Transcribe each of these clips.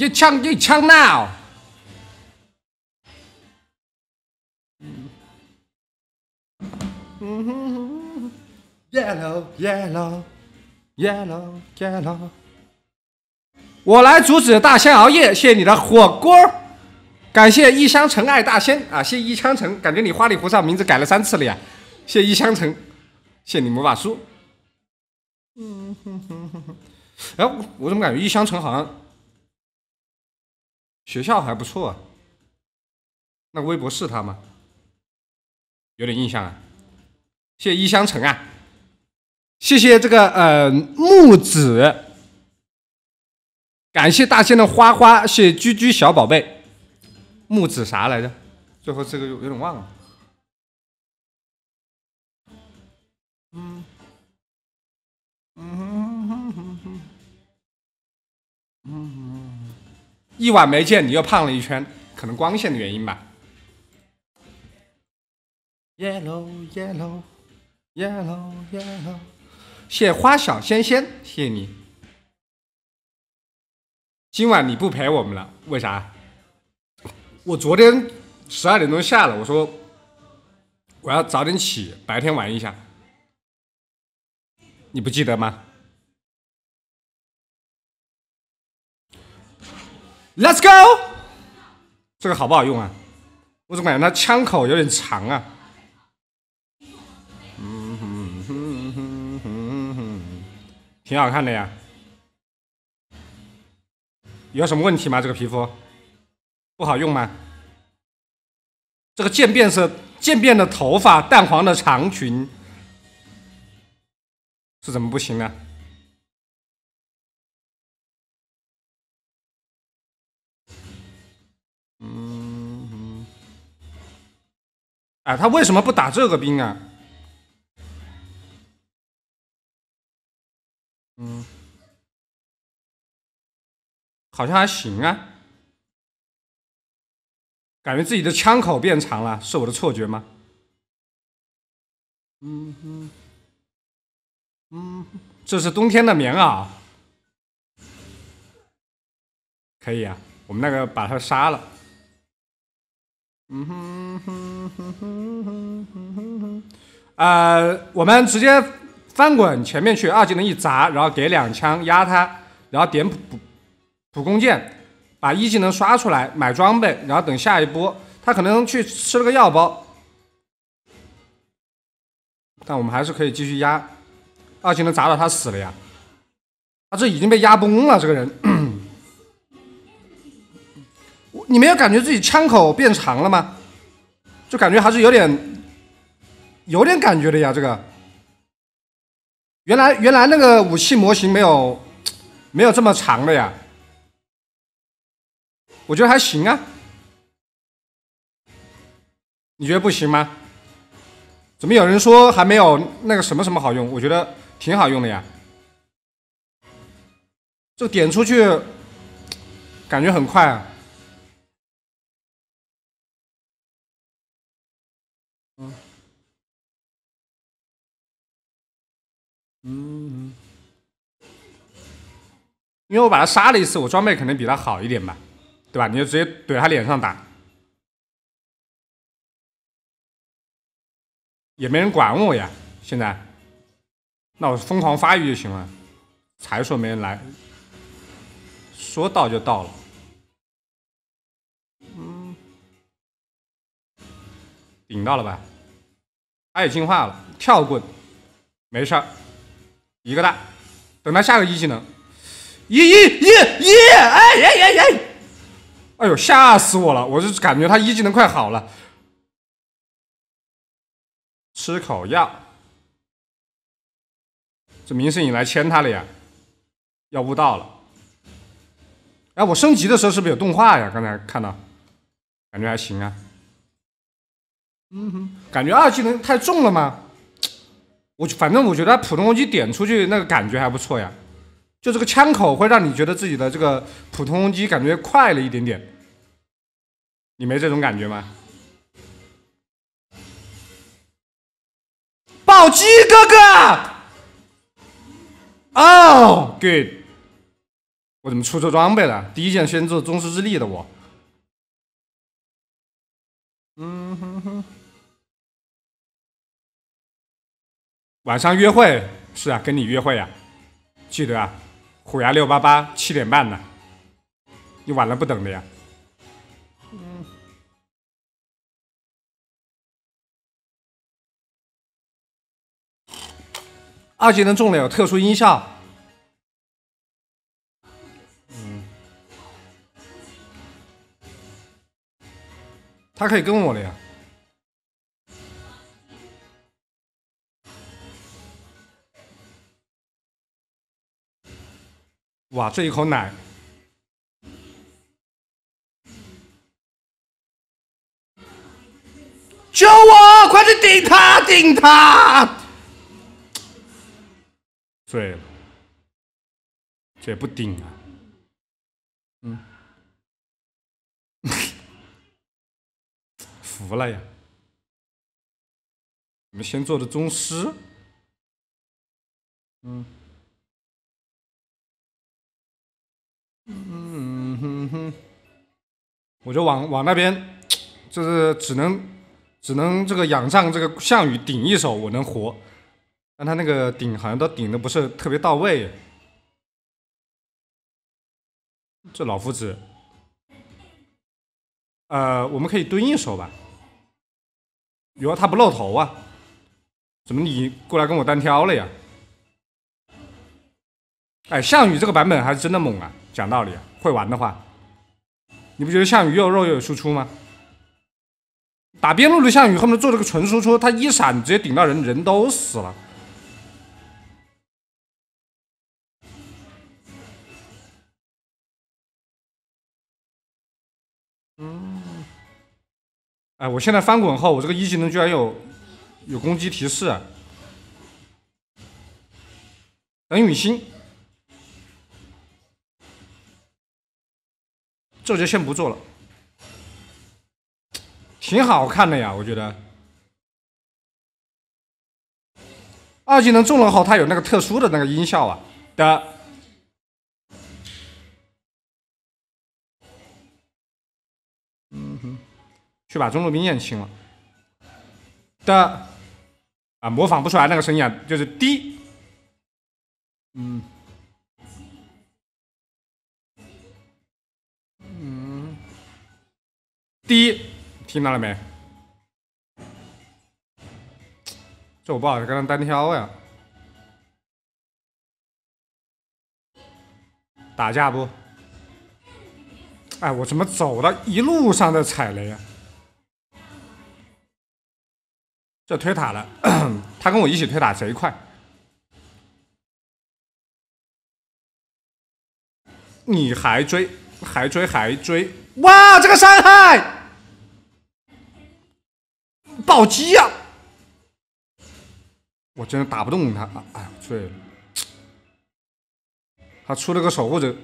You chunk now. Yellow. 我来阻止大仙熬夜，谢谢你的火锅，感谢一香城爱大仙啊，谢一香城，感觉你花里胡哨名字改了3次了呀，谢一香城，谢你魔法书。哎，我怎么感觉一香城好像学校还不错啊？那微博是他吗？有点印象啊。谢一香城啊，谢谢这个木子，感谢大仙的花花，谢居居小宝贝，木子啥来着？最后这个有点忘了。一晚没见，你又胖了一圈，可能光线的原因吧。Yellow， 谢花小仙仙，谢谢你。今晚你不陪我们了，为啥？我昨天12点钟下了，我说我要早点起，白天玩一下，你不记得吗？Let's go， 这个好不好用啊？我怎么感觉它枪口有点长啊？挺好看的呀。有什么问题吗？这个皮肤不好用吗？这个渐变的头发，淡黄的长裙，是怎么不行呢？哎，他为什么不打这个兵啊？好像还行啊，感觉自己的枪口变长了，是我的错觉吗？这是冬天的棉袄，可以啊，我们那个把他杀了。我们直接翻滚前面去，2技能一砸，然后给2枪压他，然后点普弓箭，把1技能刷出来，买装备，然后等下一波。他可能去吃了个药包，但我们还是可以继续压。2技能砸到他死了呀！这已经被压崩了，这个人。你没有感觉自己枪口变长了吗？就感觉还是有点感觉的呀。这个原来那个武器模型没有这么长的呀。我觉得还行啊，你觉得不行吗？怎么有人说还没有那个什么好用？我觉得挺好用的呀。就点出去，感觉很快啊。因为我把他杀了一次，我装备可能比他好一点吧，对吧？你就直接怼他脸上打，也没人管我呀。现在，那我疯狂发育就行了。才说没人来，说到就到了。顶到了吧？他也进化了，跳棍，没事儿，一个大，等他下个1技能。哎！哎呦，吓死我了！我就感觉他1技能快好了，吃口药。这明世隐来牵他了呀，要悟道了。哎，我升级的时候是不是有动画呀？刚才看到，感觉还行啊。感觉2技能太重了吗？反正我觉得普通攻击点出去那个感觉还不错呀。就这个枪口会让你觉得自己的这个普通攻击感觉快了一点点，你没这种感觉吗？暴击哥哥！哦， good，我怎么出错装备了？第一件先做宗师之力的我。晚上约会是啊，跟你约会啊，记得啊，虎牙6887点半呢，你晚了不等的呀。 二技能中了有特殊音效，他可以跟我了呀。哇，这一口奶！救我！快去顶他，顶他！ 醉了，这也不顶啊！服了呀！我们先做的宗师，我就往那边，就是只能这个仰仗这个项羽顶一手，我能活。 但他那个顶好像都顶的不是特别到位，这老夫子，我们可以蹲一手吧，哟，他不露头啊，怎么你过来跟我单挑了呀？哎，项羽这个版本还是真的猛啊！讲道理啊，会玩的话，你不觉得项羽又有肉又有输出吗？打边路的项羽恨不得做这个纯输出，他一闪直接顶到人，人都死了。 哎，我现在翻滚后，我这个一技能居然有攻击提示，冷雨欣，这就先不做了，挺好看的呀，我觉得。二技能中了后，它有那个特殊的那个音效啊的。 去把中路兵线清了的啊，模仿不出来那个声音啊，就是滴，滴，听到了没？这我不好跟他单挑呀，打架不？哎，我怎么走到一路上在踩雷呀？ 这推塔了，他跟我一起推塔贼快。你还追，还追，还追！哇，这个伤害，暴击呀、啊！我真的打不动他，哎呀，醉了！他出了个守护者，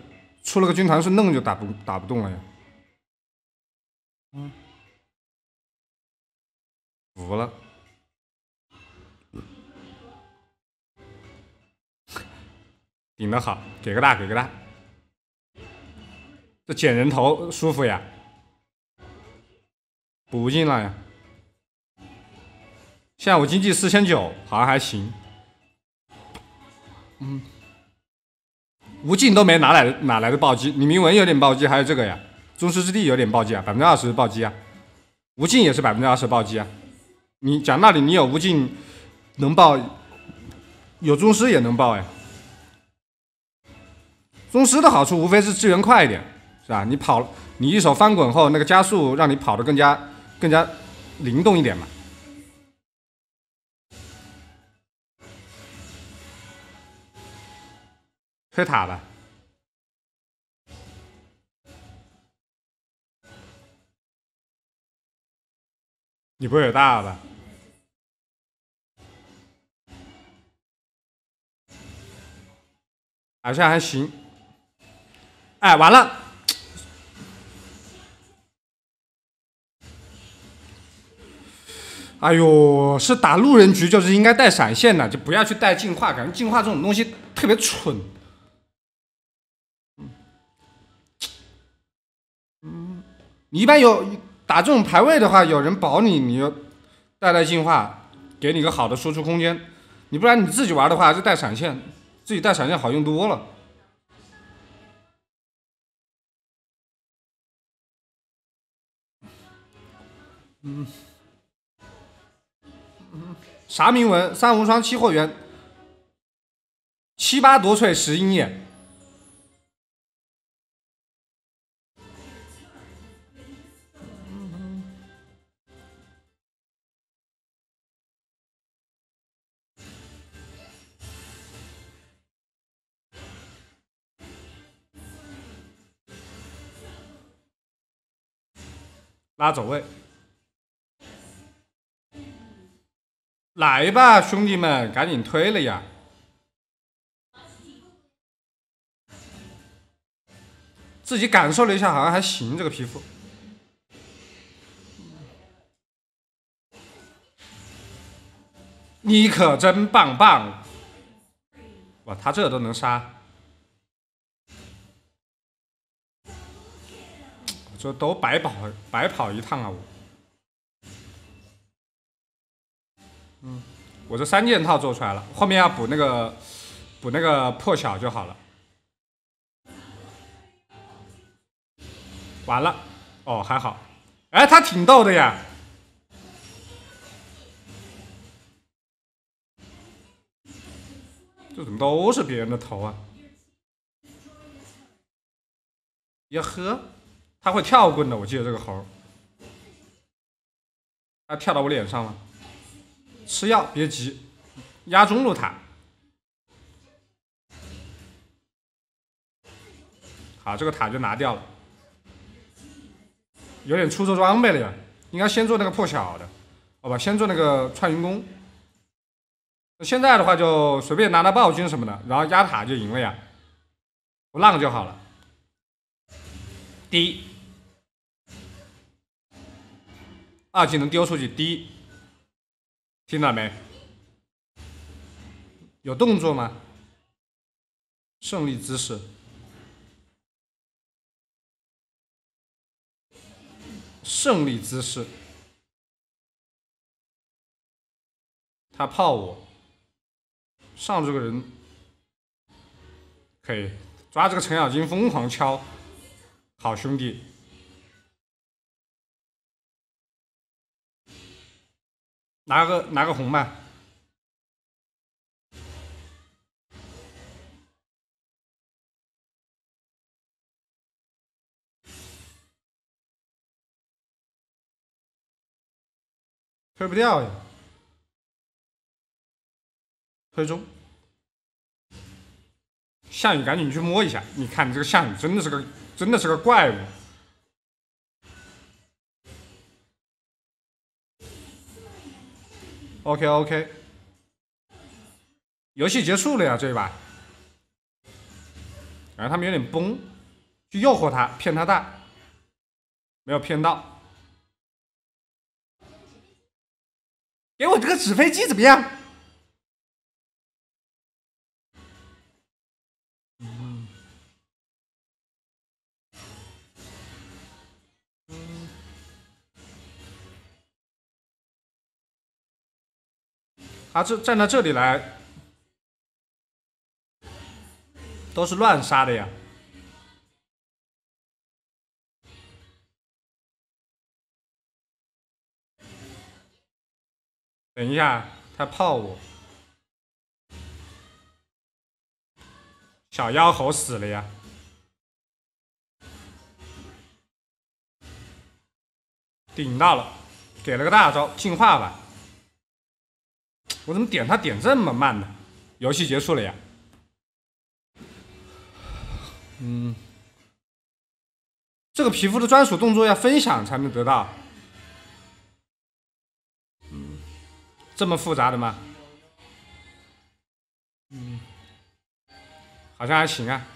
出了个军团是弄就打不动了呀。服了。 顶得好，给个大，给个大，这捡人头舒服呀，补进来呀。现在我经济4900，好像还行。无尽都没哪来的暴击？李明文有点暴击，还有这个呀，宗师之地有点暴击啊，20%暴击啊，无尽也是20%暴击啊。你讲道理，你有无尽能爆，有宗师也能爆哎。 宗师的好处无非是支援快一点，是吧？你跑，你一手翻滚后，那个加速让你跑得更加灵动一点嘛。推塔吧，你不会有大吧？ 好像还行。 哎，完了！哎呦，是打路人局就是应该带闪现的，就不要去带进化，感觉进化这种东西特别蠢。你一般有打这种排位的话，有人保你，你就带带进化，给你一个好的输出空间。你不然你自己玩的话，就带闪现，自己带闪现好用多了。 啥铭文？三无双七祸源，7/8夺萃10鹰眼。拉走位。 来吧，兄弟们，赶紧推了呀！自己感受了一下，好像还行，这个皮肤。你可真棒棒！哇，他这都能杀，这都白跑一趟啊！我。 我这三件套做出来了，后面要补那个破晓就好了。完了，哦还好，哎他挺逗的呀。这怎么都是别人的头啊？呀呵，他会跳棍的，我记得这个猴。他跳到我脸上了。 吃药，别急，压中路塔。好，这个塔就拿掉了。有点出做装备了呀，应该先做那个破晓的，好吧，先做那个穿云弓。现在的话就随便拿暴君什么的，然后压塔就赢了呀，不浪就好了。第一，二技能丢出去，第一。 听到没？有动作吗？胜利姿势，胜利姿势。他泡我，上这个人可以抓这个程咬金疯狂敲，好兄弟。 拿个红吧，推不掉呀，推中。项羽，赶紧去摸一下！你看你这个项羽真的是个怪物。 OK， 游戏结束了呀，这一把，感觉他们有点崩，去诱惑他，骗他大，没有骗到。给我这个纸飞机怎么样？他这站到这里来，都是乱杀的呀！等一下，他泡我，小妖猴死了呀！顶到了，给了个大招，进化吧。 我怎么点他点这么慢呢？游戏结束了呀。嗯，这个皮肤的专属动作要分享才能得到。嗯，这么复杂的吗？嗯，好像还行啊。